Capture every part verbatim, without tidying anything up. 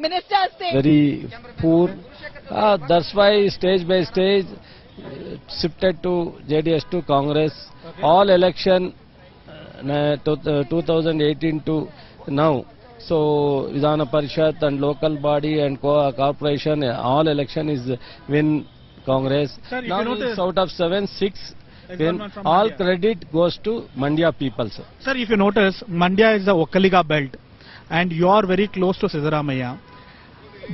Ministers say very poor. Uh, that's why stage by stage uh, shifted to J D S to Congress. Okay. All election uh, to, uh, two thousand eighteen to now. So Vidhana Parishad and local body and co corporation, uh, all election is uh, win Congress. Sir, now out of seven, six. Then all Mandya. Credit goes to Mandya people, sir. Sir, if you notice, Mandya is the Vokkaliga belt, and you are very close to Siddaramaiah.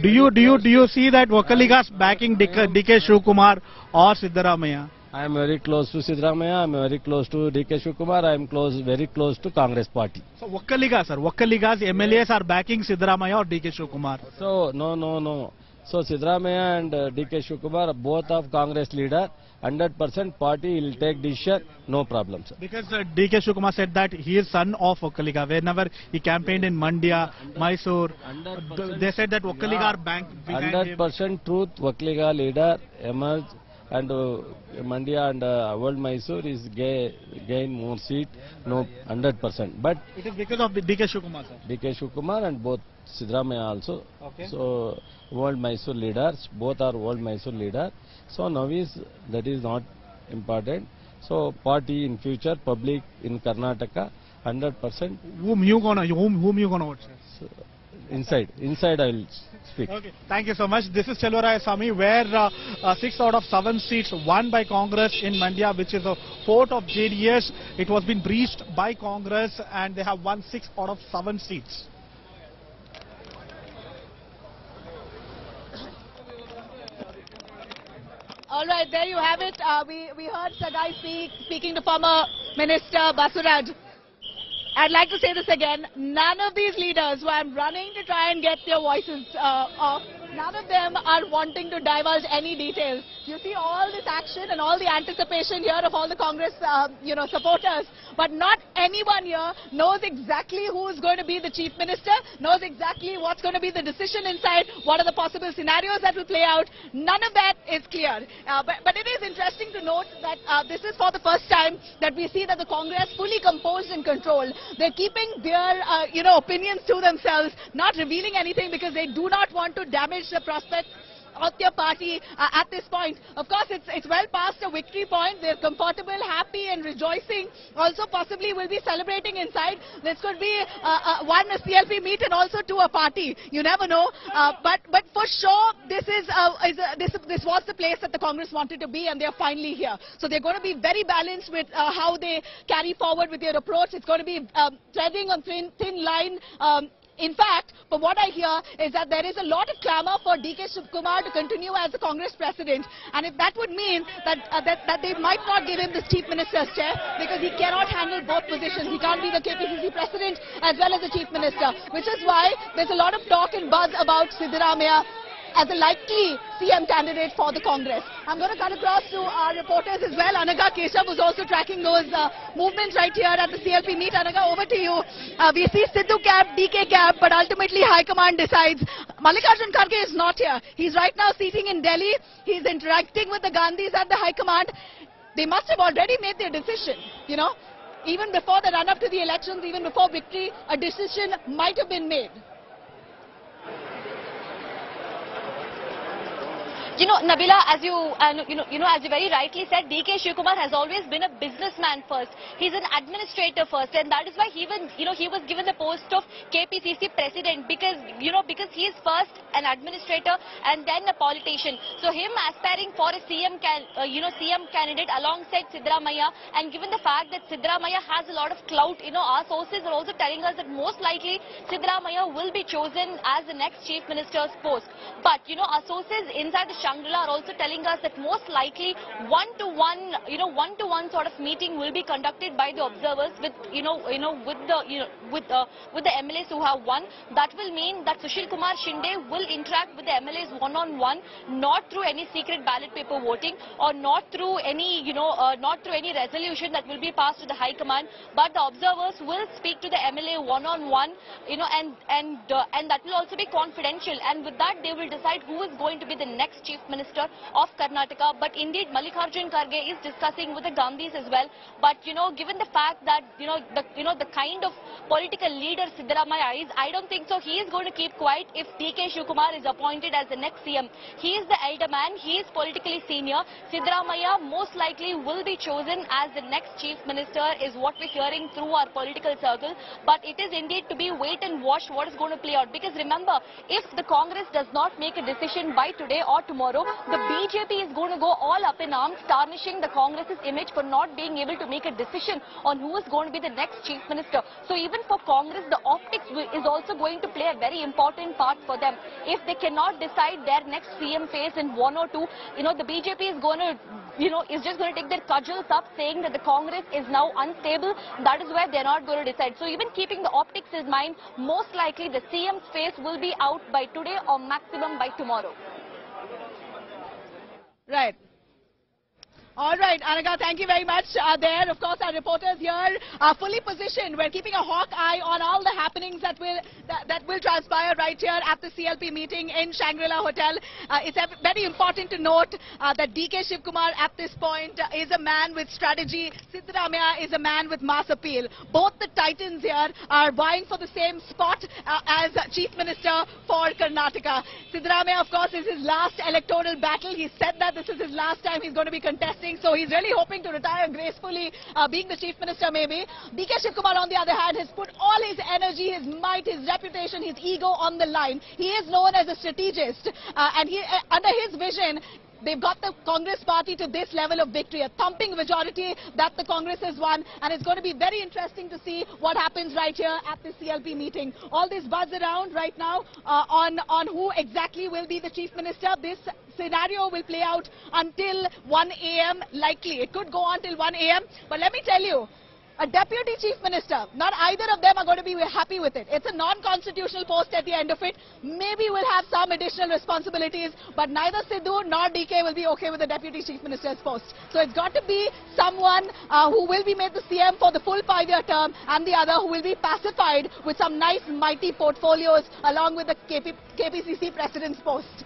Do you do you do you see that Vokkaliga's backing D K Shivakumar or Siddaramaiah? I am very close to Siddaramaiah. I am very close to D K Shivakumar. I am close, very close to Congress party. So Vokkaliga, sir, Vokkaliga's M L As are backing Siddaramaiah or D K Shivakumar. So no, no, no. So Siddaramaiah and uh, D K Shivakumar, both of Congress leader, one hundred percent party will take decision, no problem, sir. Because uh, D K Shivakumar said that he is son of Vokkaliga. Whenever he campaigned in Mandya, Mysore, they said that Vokkaliga are bank behind him. one hundred percent truth, Vokkaliga leader emerged, and uh, Mandya and uh, old Mysore is gay, gain more seat, no one hundred percent. But it is because of D K Shivakumar, sir. D K Shivakumar and both Siddaramaiah also. Okay. So old Mysore leaders, both are old Mysore leader. So now is that is not important. So party in future, public in Karnataka, one hundred percent. Whom you gonna whom whom you gonna watch? So, inside inside I will speak. Okay. Thank you so much. This is Chelwaraya Sami, where uh, uh, six out of seven seats won by Congress in Mandya, which is a fort of J D S. It was been breached by Congress, and they have won six out of seven seats. All right, there you have it. Uh, we, we heard Sagai speak, speaking to former Minister Basuraj. I'd like to say this again. None of these leaders who I'm running to try and get their voices uh, off, none of them are wanting to divulge any details. You see all this action and all the anticipation here of all the Congress uh, you know, supporters. But not anyone here knows exactly who is going to be the Chief Minister, knows exactly what's going to be the decision inside, what are the possible scenarios that will play out. None of that is clear. Uh, but, but it is interesting to note that uh, this is for the first time that we see that the Congress fully composed and controlled. They're keeping their uh, you know, opinions to themselves, not revealing anything because they do not want to damage the prospects of their party uh, at this point. Of course, it's it's well past a victory point. They're comfortable, happy and rejoicing. Also possibly will be celebrating inside. This could be uh, uh, one, a C L P meet, and also two, a party. You never know. Uh, but but for sure, this is, uh, is uh, this this was the place that the Congress wanted to be, and they're finally here. So they're going to be very balanced with uh, how they carry forward with their approach. It's going to be um, treading on thin, thin line. Um, In fact, from what I hear is that there is a lot of clamour for D K Shivakumar to continue as the Congress president, and if that would mean that, uh, that that they might not give him this Chief Minister's chair because he cannot handle both positions. He can't be the K P C C president as well as the Chief Minister, which is why there's a lot of talk and buzz about Siddaramaiah as a likely C M candidate for the Congress. I'm going to cut across to our reporters as well. Anagha Keshav was also tracking those uh, movements right here at the C L P meet. Anagha, over to you. Uh, we see Siddu camp, D K camp, but ultimately High Command decides. Mallikarjun Kharge is not here. He's right now sitting in Delhi. He's interacting with the Gandhis at the High Command. They must have already made their decision, you know. Even before the run-up to the elections, even before victory, a decision might have been made. You know, Nabila, as you, uh, you know, you know, as you very rightly said, D K Shivakumar has always been a businessman first. He's an administrator first, and that is why he even, you know, he was given the post of K P C C president because, you know, because he is first an administrator and then a politician. So him aspiring for a C M, can, uh, you know, C M candidate alongside Siddaramaiah, and given the fact that Siddaramaiah has a lot of clout, you know, our sources are also telling us that most likely Siddaramaiah will be chosen as the next Chief Minister's post. But you know, our sources inside the Shangri-La are also telling us that most likely one-to-one, you know, one-to-one sort of meeting will be conducted by the observers with, you know, you know, with the, you know, with uh, with the M L As who have won. That will mean that Sushil Kumar Shinde will interact with the M L As one-on-one, not through any secret ballot paper voting or not through any, you know, uh, not through any resolution that will be passed to the High Command. But the observers will speak to the M L A one-on-one, you know, and and uh, and that will also be confidential. And with that, they will decide who is going to be the next chief Chief Minister of Karnataka. But indeed, Mallikarjun Kharge is discussing with the Gandhis as well. But, you know, given the fact that, you know, the, you know, the kind of political leader Siddaramaiah is, I don't think so he is going to keep quiet if D K Shivakumar is appointed as the next C M. He is the elder man. He is politically senior. Siddaramaiah most likely will be chosen as the next Chief Minister is what we're hearing through our political circle. But it is indeed to be wait and watch what is going to play out. Because remember, if the Congress does not make a decision by today or tomorrow, the B J P is going to go all up in arms, tarnishing the Congress's image for not being able to make a decision on who is going to be the next Chief Minister. So even for Congress, the optics is also going to play a very important part for them. If they cannot decide their next C M face in one or two, you know, the B J P is going to, you know, is just going to take their cudgels up, saying that the Congress is now unstable. That is where they're not going to decide. So even keeping the optics in mind, most likely the C M's face will be out by today or maximum by tomorrow. Right. All right, Anagha, thank you very much. Uh, there, of course, our reporters here are fully positioned. We're keeping a hawk eye on all the happenings that will that, that will transpire right here at the C L P meeting in Shangri-La Hotel. Uh, it's very important to note uh, that D K Shivakumar at this point uh, is a man with strategy. Siddaramaiah is a man with mass appeal. Both the titans here are vying for the same spot uh, as Chief Minister for Karnataka. Siddaramaiah, of course, is his last electoral battle. He said that this is his last time he's going to be contesting. So he's really hoping to retire gracefully, uh, being the Chief Minister maybe. D K Shivakumar, on the other hand, has put all his energy, his might, his reputation, his ego on the line. He is known as a strategist, uh, and he, uh, under his vision, they've got the Congress party to this level of victory, a thumping majority that the Congress has won, and it's going to be very interesting to see what happens right here at the C L P meeting. All this buzz around right now uh, on, on who exactly will be the Chief Minister. This scenario will play out until one A M likely. It could go on till one A M, but let me tell you, a deputy chief minister, not either of them are going to be happy with it. It's a non-constitutional post at the end of it. Maybe we'll have some additional responsibilities, but neither Sidhu nor D K will be okay with the deputy chief minister's post. So it's got to be someone uh, who will be made the C M for the full five-year term, and the other who will be pacified with some nice, mighty portfolios along with the K P C C president's post.